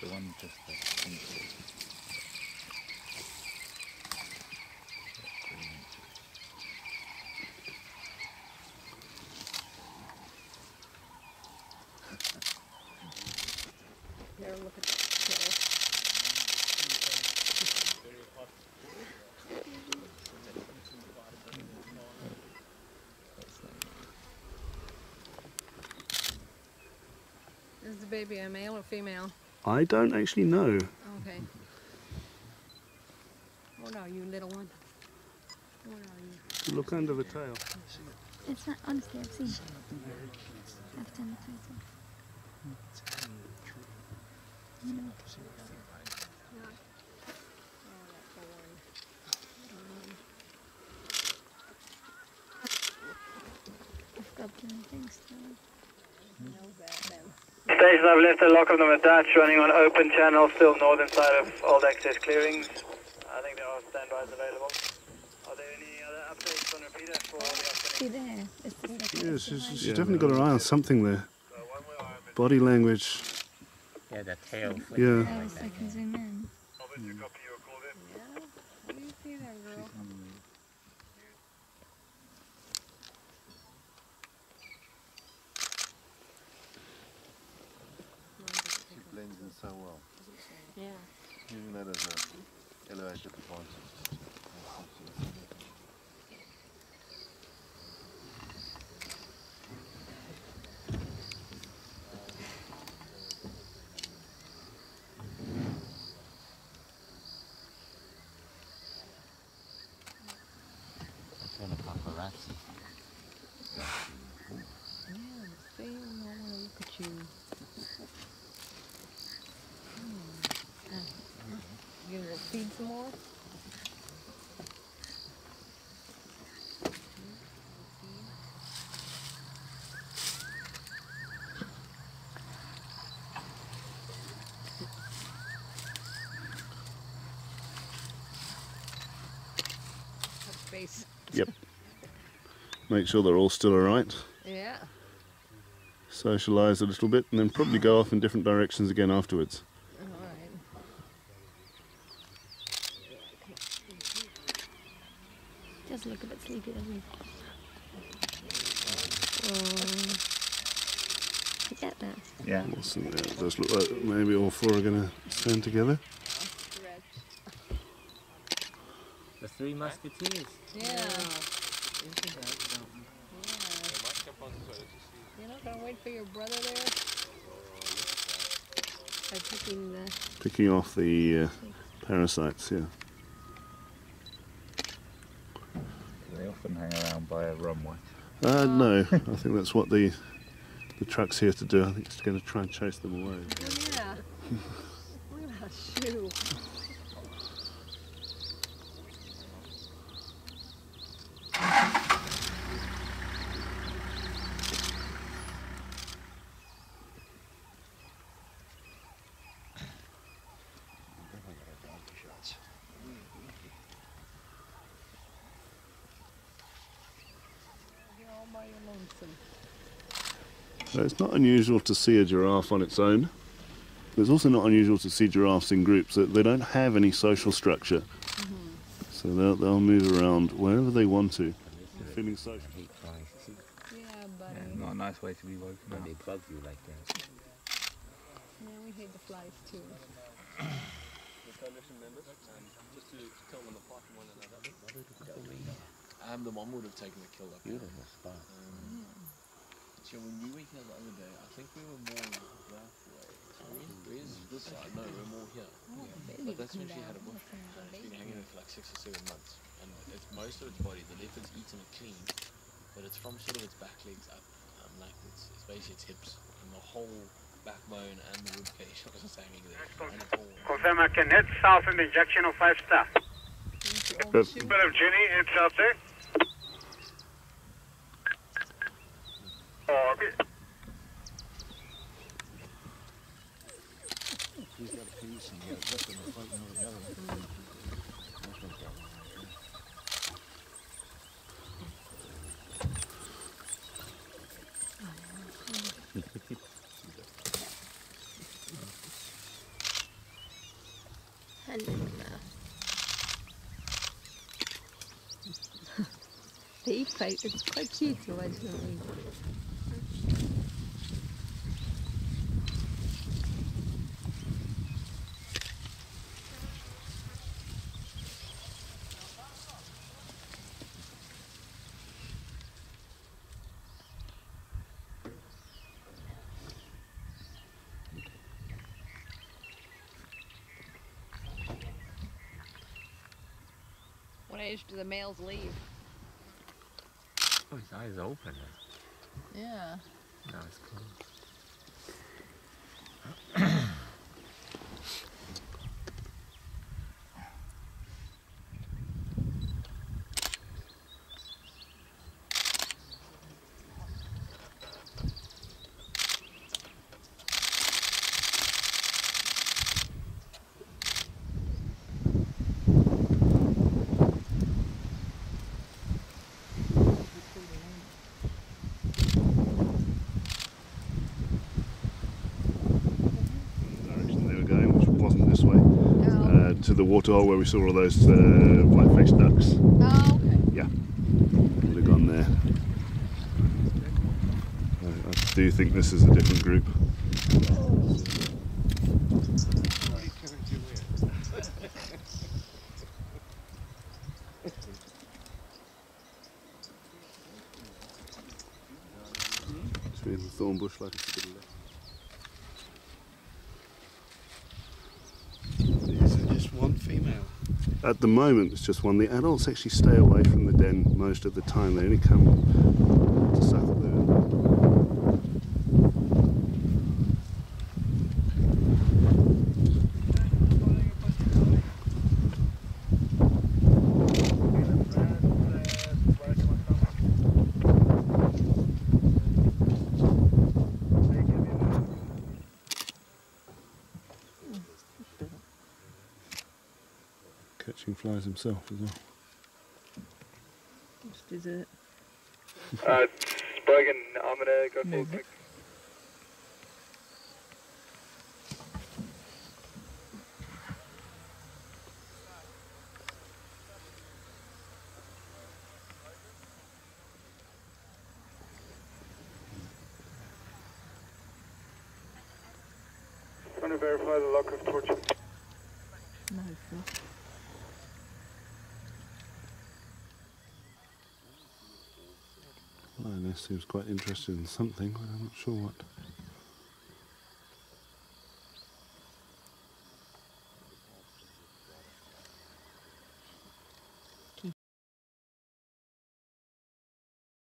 the one just there. There, look at this. Is the baby a male or female? I don't actually know. Okay. What are you, little one? What are you? Look under the tail. It's not, honestly, I've seen it. I've done the title. No. Station, I've left the lock of the Dutch running on open channel, still northern side of old access clearings. I think there are standbys available. Are there any other updates on repeater for the upcoming? Yeah, she's definitely got her eye on something there. Body language. Yeah, the tail. Yeah. I can zoom in. Robert, you copy your call in? Yeah. What do you see there, girl? She blends in so well. Yeah. Using that as an elevated advantage. Feed some more. Space. Yep. Make sure they're all still alright. Yeah. Socialise a little bit and then probably go off in different directions again afterwards. Does look a bit sleepy, doesn't it? Oh, is that that? Yeah. Awesome. Yeah, it does look like maybe all four are going to stand together. The Three Musketeers. Yeah. You're not going to wait for your brother there? By picking the... Picking off the parasites, yeah. And hang around by a runway. No, I think that's what the truck's here to do. I think it's going to try and chase them away. Yeah. Look at that shoe. So it's not unusual to see a giraffe on its own. It's also not unusual to see giraffes in groups. They don't have any social structure. Mm-hmm. So they'll move around wherever they want to. They're feeling social. Yeah, buddy. Yeah, not a nice way to be woken up. They bug you like that. Yeah, we hate the flies too. The coalition members, just to tell them apart from one another. The mom would have taken the kill up. Beautiful spot. So when you were here the other day, I think we were more that way. Where's this side? No, we're more here. Oh, yeah. But that's when she had a bushfire. It's been hanging there for like 6 or 7 months. And it's most of its body, the leopard's eaten it clean, but it's from sort of its back legs up. Like it's basically its hips. And the whole backbone and the rib cage was just hanging there. Confirm I can head south in the direction of 5 star. Bit of Jenny, head south there. And they eat quite, it's quite cute originally. What age do the males leave? Oh, his eyes open. Yeah. No, it's closed. To the waterhole where we saw all those white-faced ducks. Oh, okay. Yeah, would have gone there. I do think this is a different group. It's been in the thorn bush like it's a bit left. One female? At the moment it's just one. The adults actually stay away from the den most of the time. They only come to suckle catching flies himself as well. Just did it. Brogan, I'm gonna go for a quick. Trying to verify the lock of torture. No, it's not. Lioness seems quite interested in something, but I'm not sure what.